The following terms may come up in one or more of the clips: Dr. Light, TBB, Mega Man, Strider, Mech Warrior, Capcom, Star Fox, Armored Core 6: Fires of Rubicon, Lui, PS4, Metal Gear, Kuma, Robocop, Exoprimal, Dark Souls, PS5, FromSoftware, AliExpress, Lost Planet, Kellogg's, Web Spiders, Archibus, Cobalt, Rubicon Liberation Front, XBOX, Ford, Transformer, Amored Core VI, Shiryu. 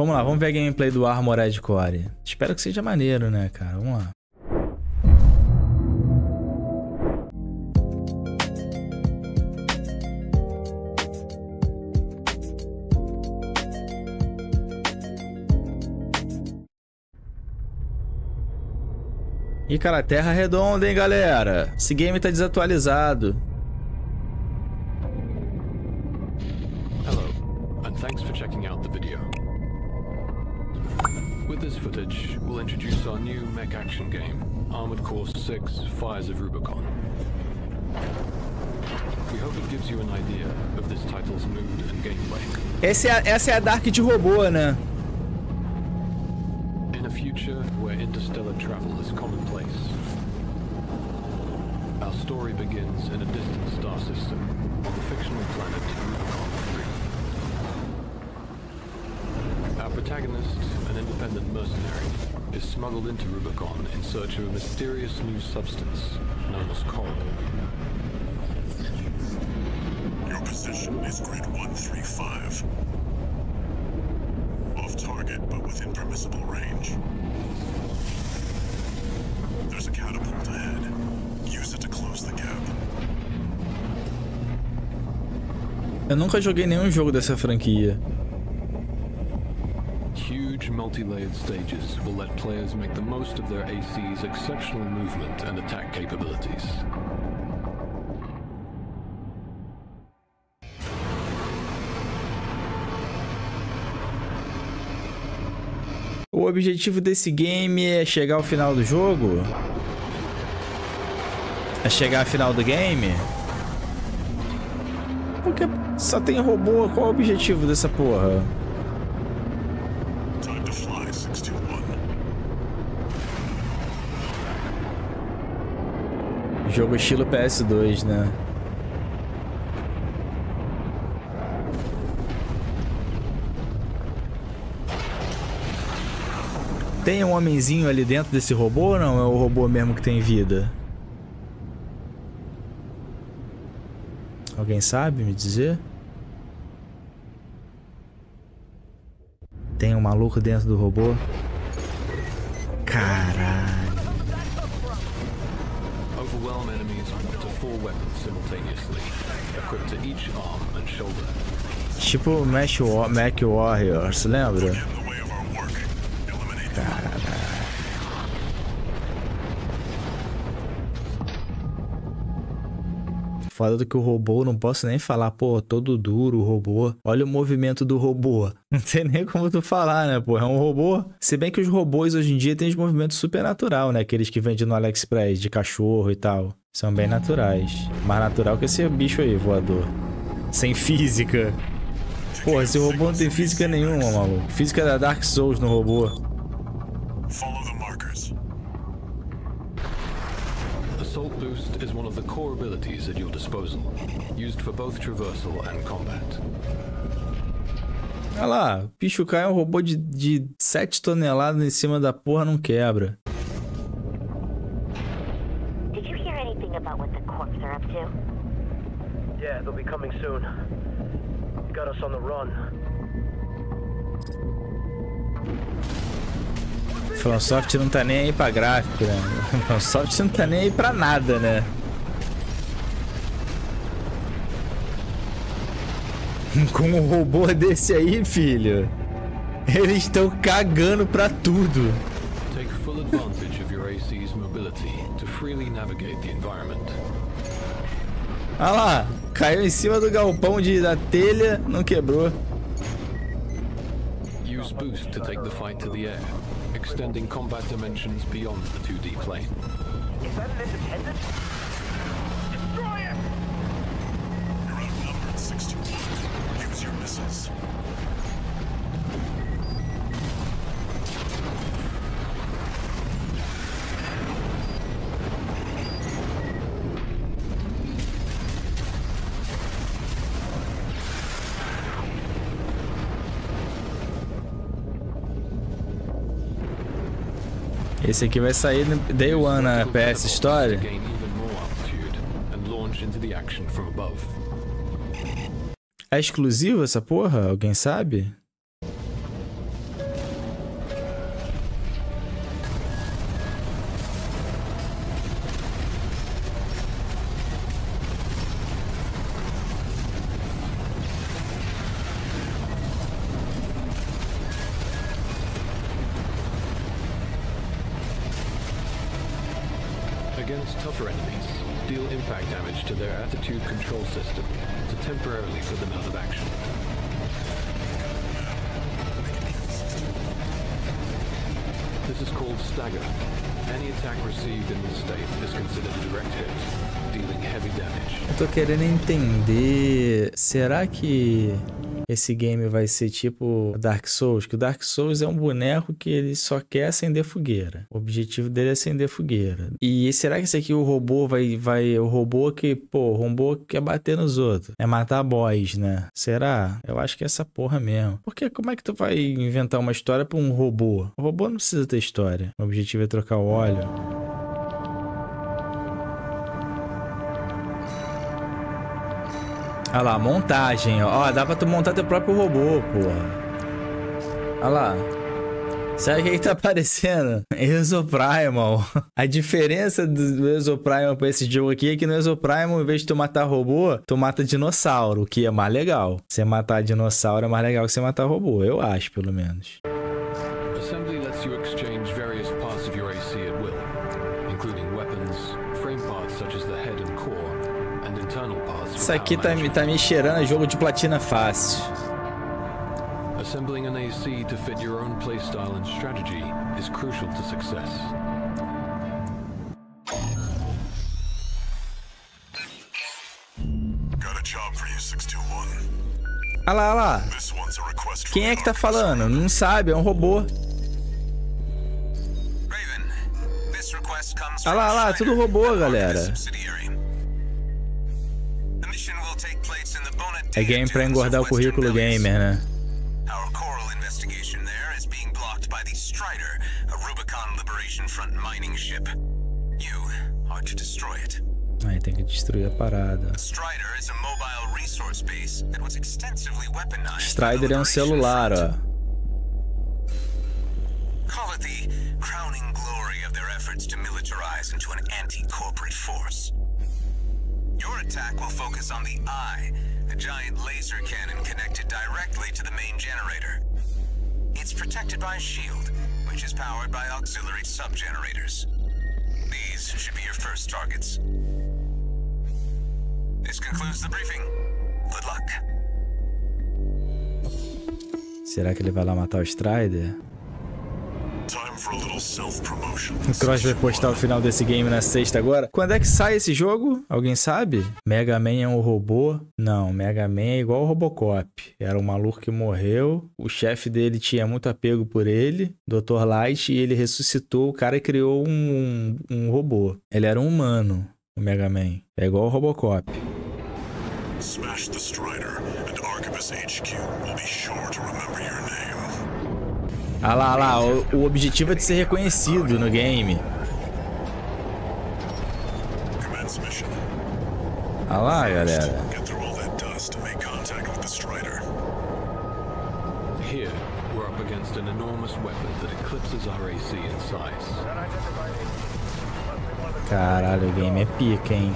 Vamos lá, vamos ver a gameplay do Armored Core. Espero que seja maneiro, né, cara? Vamos lá. E, cara, terra redonda, hein, galera? Esse game tá desatualizado. Hello, and thanks for checking out the video. With this footage, we'll introduce our new mech action game, Armored Core 6: Fires of Rubicon. We hope it gives you an idea of this title's mood and gameplay. Essa é a Dark de robô, né? Where interstellar travel is commonplace. Our story begins in a distant star system on the fictional planet Rubicon 3. Our protagonist, an independent mercenary, is smuggled into Rubicon in search of a mysterious new substance known as Cobalt. Your position is grid 135. Off target, but within permissible range. There's a catapult ahead. Use it to close the gap. Eu nunca joguei nenhum jogo dessa franquia. Huge multi-layered stages will let players make the most of their AC's exceptional movement and attack capabilities. O objetivo desse game é chegar ao final do jogo? É chegar ao final do game? Porque só tem robô, qual é o objetivo dessa porra? Time to fly, 621. Jogo estilo PS2, né? Tem um homenzinho ali dentro desse robô ou não? É o robô mesmo que tem vida? Alguém sabe me dizer? Tem um maluco dentro do robô? Caralho. Overwhelm enemies with up to 4 weapons simultaneously, equipped to each arm and shoulder. Tipo Mech Warrior, se lembra? Foda do que o robô, não posso nem falar, pô, todo duro o robô. Olha o movimento do robô. Não tem nem como tu falar, né, pô? É um robô. Se bem que os robôs hoje em dia têm os movimentos super natural, né? Aqueles que vendem no AliExpress, de cachorro e tal. São bem naturais. Mais natural que esse bicho aí, voador. Sem física. Pô, esse robô não tem física nenhuma, maluco. Física da Dark Souls no robô. Follow the markers. Assault boost is one of the core abilities at your disposal, used for both traversal and combat. Olha lá, bicho cai um robô de 7 toneladas em cima da porra, não quebra. Did you hear anything about what the corps are up to? Yeah, they'll be coming soon. You got us on the run. FromSoft não tá nem aí pra gráfico, né? FromSoft não tá nem aí pra nada, né? Com um robô desse aí, filho, eles estão cagando pra tudo. Take full advantage of your AC's mobility to freely navigate the environment. Ah lá, caiu em cima do galpão da telha, não quebrou. Use boost to take the fight to the air. Extending combat dimensions beyond the 2D plane. Is that an independent? Destroy it! You're outnumbered 6-1. Use your missiles. Esse aqui vai sair no Day One na PS Store. É exclusivo essa porra? Alguém sabe? Against tougher enemies, deal impact damage to their attitude control system to temporarily put them out of action. This is called stagger. Any attack received in this state is considered a direct hit, dealing heavy damage. Eu tô querendo entender, será que esse game vai ser tipo Dark Souls? Que o Dark Souls é um boneco que ele só quer acender fogueira. O objetivo dele é acender fogueira. E será que esse aqui o robô vai o robô que, pô, o robô quer bater nos outros. É matar boys, né? Será? Eu acho que é essa porra mesmo. Porque como é que tu vai inventar uma história pra um robô? O robô não precisa ter história. O objetivo é trocar o óleo. Olha lá, montagem, ó. Dá pra tu montar teu próprio robô, porra. Olha lá. Sabe o que tá aparecendo? Exoprimal. A diferença do Exoprimal pra esse jogo aqui é que no Exoprimal, em vez de tu matar robô, tu mata dinossauro, o que é mais legal. Você matar dinossauro é mais legal que você matar robô, eu acho, pelo menos. Assembly lets you exchange various parts of your AC at will, including weapons, frame parts such as the head and core. Isso aqui tá me cheirando a jogo de platina fácil. Assembling an AC to fit your own playstyle and strategy is crucial to success. Got a job for you, 621. Ah lá, ah lá. Quem é que tá falando? Não sabe, é um robô. Ah lá, ah lá, tudo robô, galera. É game pra engordar o currículo gamer, né? Our coral investigation there is being blocked by the Strider, a Rubicon Liberation Front mining ship. You are to destroy it. Aí tem que destruir a parada. Strider is a mobile resource base that was extensively weaponized. Strider é um celular, ó. Call it the crowning glory of their efforts to militarize into an anti-corporate force. Your attack will focus on the eye, a giant laser cannon connected directly to the main generator. It's protected by a shield, which is powered by auxiliary sub-generators. These should be your first targets. This concludes the briefing. Good luck. Será que ele vai lá matar o Strider? O Cross vai postar o final desse game na sexta agora. Quando é que sai esse jogo? Alguém sabe? Mega Man é um robô? Não, Mega Man é igual o Robocop. Era um maluco que morreu. O chefe dele tinha muito apego por ele, Dr. Light, e ele ressuscitou o cara e criou um robô. Ele era um humano, o Mega Man. É igual o Robocop. Smash the Strider and Archibus HQ will be sure to remember your name. Ah lá, o objetivo é de ser reconhecido no game. Ah lá, galera. Here, we're up against an enormous weapon that eclipses our AC in size. Caralho, o game é pica, hein?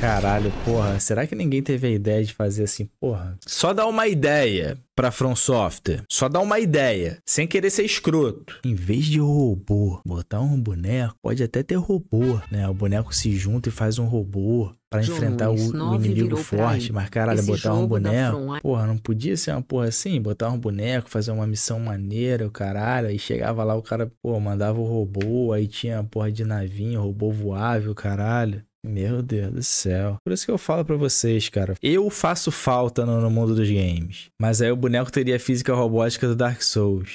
Caralho, porra, será que ninguém teve a ideia de fazer assim, porra? Só dá uma ideia pra FromSoftware, só dá uma ideia, sem querer ser escroto. Em vez de robô, botar um boneco, pode até ter robô, né? O boneco se junta e faz um robô pra enfrentar o inimigo forte, mas caralho, botar um boneco, porra, não podia ser uma porra assim? Botar um boneco, fazer uma missão maneira, o caralho, aí chegava lá o cara, pô, mandava o robô, aí tinha a porra de navinha, robô voável, caralho. Meu Deus do céu. Por isso que eu falo pra vocês, cara. Eu faço falta no mundo dos games. Mas aí o boneco teria a física robótica do Dark Souls.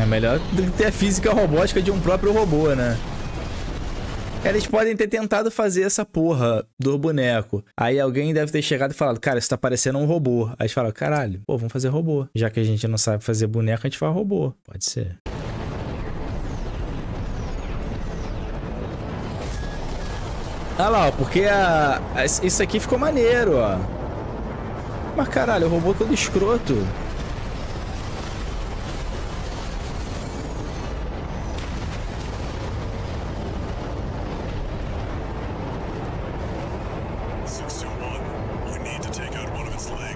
É melhor do que ter a física robótica de um próprio robô, né? Eles podem ter tentado fazer essa porra do boneco. Aí alguém deve ter chegado e falado, cara, isso tá parecendo um robô. Aí eles falam, caralho, pô, vamos fazer robô. Já que a gente não sabe fazer boneco, a gente faz robô. Pode ser. Ah lá, ó, porque isso aqui ficou maneiro, ó. Mas caralho, o robô todo escroto.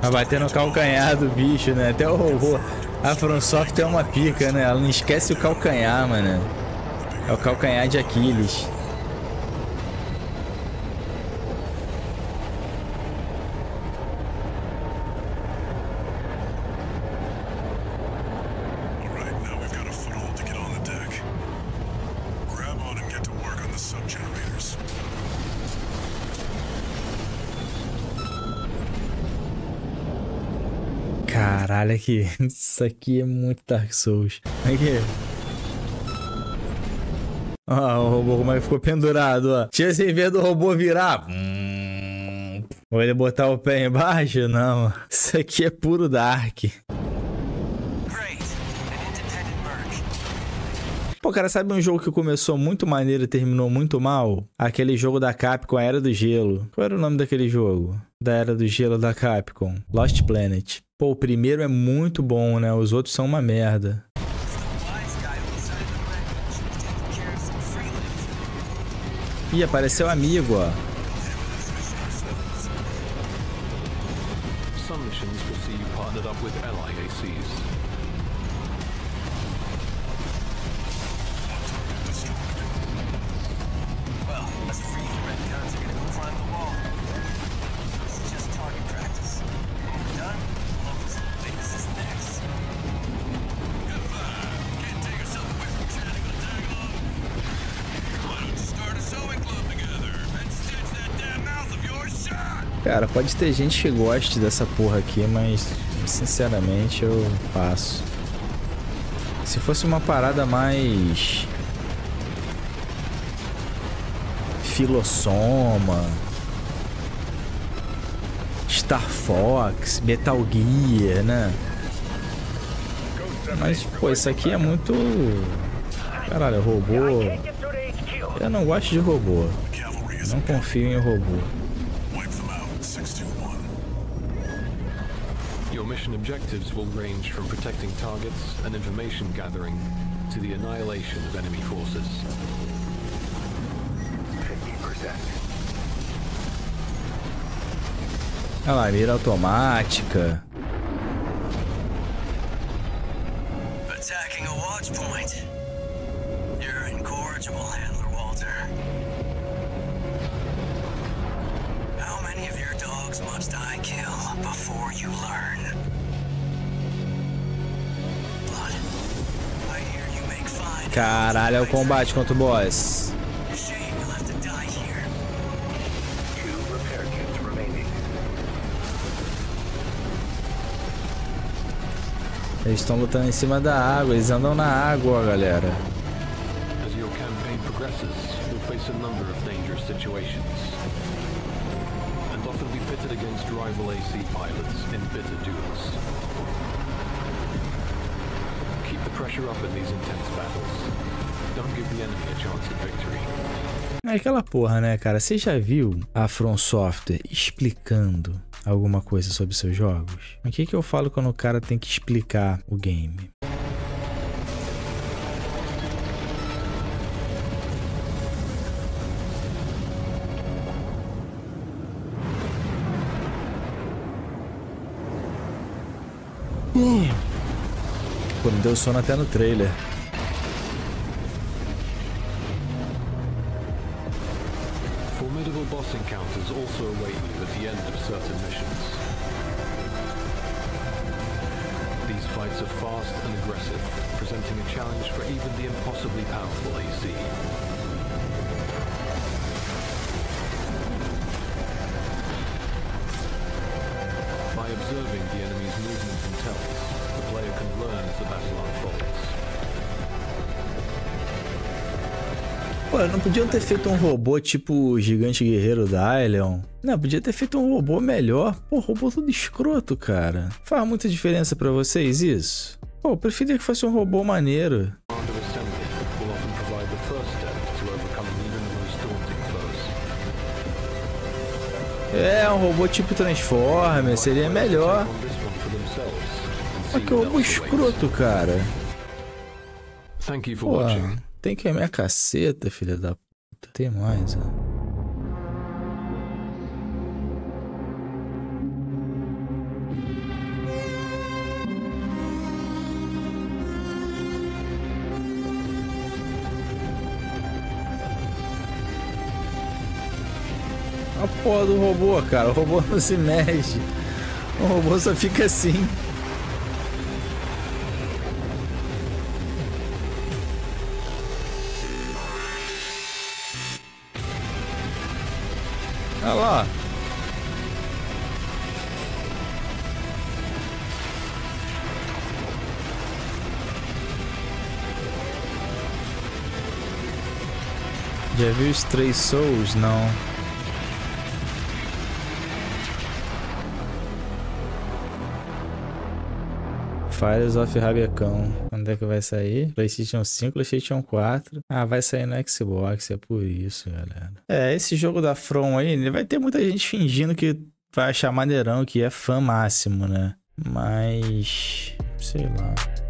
a bater no calcanhar do bicho, né? Até o robô. A FromSoftware é uma pica, né? Ela não esquece o calcanhar, mano. É o calcanhar de Aquiles. Caralho, aqui. Isso aqui é muito Dark Souls. Aqui. Ó, o robô como é que ficou pendurado, ó. Tira sem ver do robô virar. Ou ele botar o pé embaixo? Não. Isso aqui é puro Dark. Pô, cara, sabe um jogo que começou muito maneiro e terminou muito mal? Aquele jogo da Capcom, a Era do Gelo. Qual era o nome daquele jogo? Da Era do Gelo da Capcom. Lost Planet. Pô, o primeiro é muito bom, né? Os outros são uma merda. Ih, apareceu amigo, ó. Cara, pode ter gente que goste dessa porra aqui, mas sinceramente eu passo. Se fosse uma parada mais Filossoma, Star Fox, Metal Gear, né? Mas, pô, isso aqui é muito... Caralho, robô... Eu não gosto de robô. Não confio em robô. Mission objectives will range from protecting targets and information gathering to the annihilation of enemy forces. 50%. Olha lá, mira automática. Attacking a watch point. You're incorrigible, Handler Walter. How many of your dogs must I kill before you learn? Caralho, é o combate contra o boss. Eles estão lutando em cima da água, eles andam na água, galera. É aquela porra, né, cara? Você já viu a FromSoftware explicando alguma coisa sobre seus jogos? O que que eu falo quando o cara tem que explicar o game? Pô, me deu sono até no trailer. Formidable boss encounters also await you at the end of certain missions. These fights are fast and aggressive, presenting a challenge for even the impossibly powerful AC. By observing the enemy's movements and tells, player can learn as the battle unfolds. Pô, não podiam ter feito um robô tipo o Gigante Guerreiro da Ilion? Não, podia ter feito um robô melhor. Pô, robô tudo escroto, cara. Faz muita diferença pra vocês isso? Pô, eu preferia que fosse um robô maneiro. É, um robô tipo Transformer seria melhor. Olha que robô escroto, cara. Pô, tem que queimar a caceta, filha da puta. Tem mais, ó. A porra do robô, cara. O robô não se mexe. O robô só fica assim. Olha lá. Já viu os três Souls? Não. Fires of Rubicon. Quando é que vai sair? PlayStation 5, PlayStation 4. Ah, vai sair no Xbox, é por isso, galera. É, esse jogo da From aí, ele vai ter muita gente fingindo que vai achar maneirão, que é fã máximo, né? Mas... sei lá...